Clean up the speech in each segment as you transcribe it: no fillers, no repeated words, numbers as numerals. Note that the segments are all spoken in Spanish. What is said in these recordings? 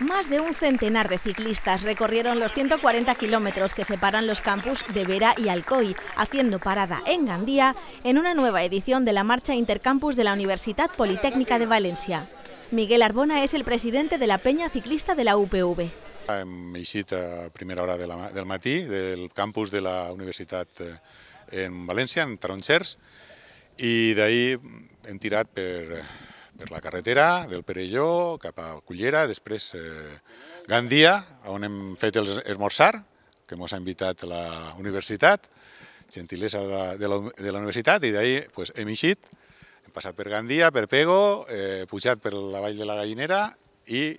Más de un centenar de ciclistas recorrieron los 140 kilómetros que separan los campus de Vera y Alcoy, haciendo parada en Gandía en una nueva edición de la Marcha Intercampus de la Universidad Politécnica de Valencia. Miguel Arbona es el presidente de la Peña Ciclista de la UPV. Hem eixit a primera hora del matí del campus de la Universitat en València, en Tarongers, i d'ahir hem tirat per la carretera del Perelló cap a Cullera, després Gandia, on hem fet l'esmorzar, que ens ha invitat la universitat, gentilesa de la universitat, i d'ahir hem eixit, hem passat per Gandia, per Pego, pujat per la Vall de la Gallinera i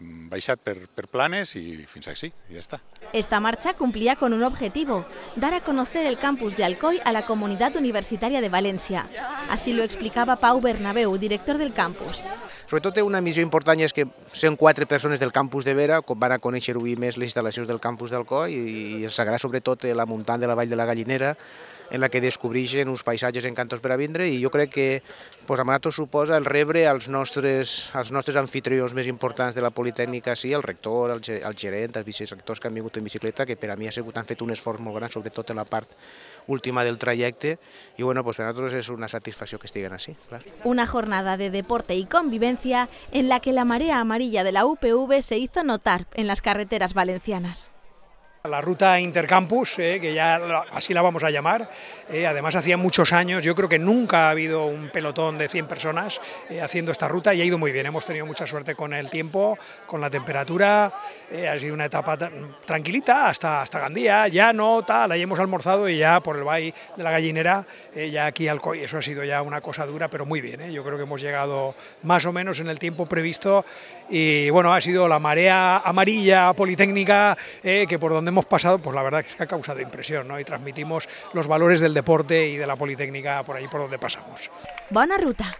hem baixat per Planes y fins així, y ya está. Esta marcha cumplía con un objetivo, dar a conocer el campus de Alcoy a la comunidad universitaria de Valencia. Así lo explicaba Pau Bernabéu, director del campus. Sobre todo té una missió important, és que són 4 persones del campus de Vera que van a conèixer avui més les instal·lacions del campus d'Alcoy i els agrada sobretot la muntant de la Vall de la Gallinera, en la que descobreixen uns paisatges encantadors per a vindre, i jo crec que a nosaltres suposa el rebre als nostres anfitrions més importants de la Politècnica, sí, el rector, el gerent, els vicerectors que han vingut en bicicleta, que per a mi han fet un esforç molt gran, sobretot en la part última del trajecte, y bueno, pues para nosotros es una satisfacción que estén así, claro. Una jornada de deporte y convivencia en la que la marea amarilla de la UPV se hizo notar en las carreteras valencianas. La ruta Intercampus, que ya así la vamos a llamar, además hacía muchos años, yo creo que nunca ha habido un pelotón de 100 personas haciendo esta ruta, y ha ido muy bien, hemos tenido mucha suerte con el tiempo, con la temperatura, ha sido una etapa tranquilita hasta Gandía, ya no tal, ahí hemos almorzado y ya por el Valle de la Gallinera, ya aquí Alcoy, eso ha sido ya una cosa dura, pero muy bien, yo creo que hemos llegado más o menos en el tiempo previsto, y bueno, ha sido la marea amarilla politécnica, que por donde hemos pasado, pues la verdad es que ha causado impresión, ¿no? Y transmitimos los valores del deporte y de la Politécnica por ahí por donde pasamos. Buena ruta.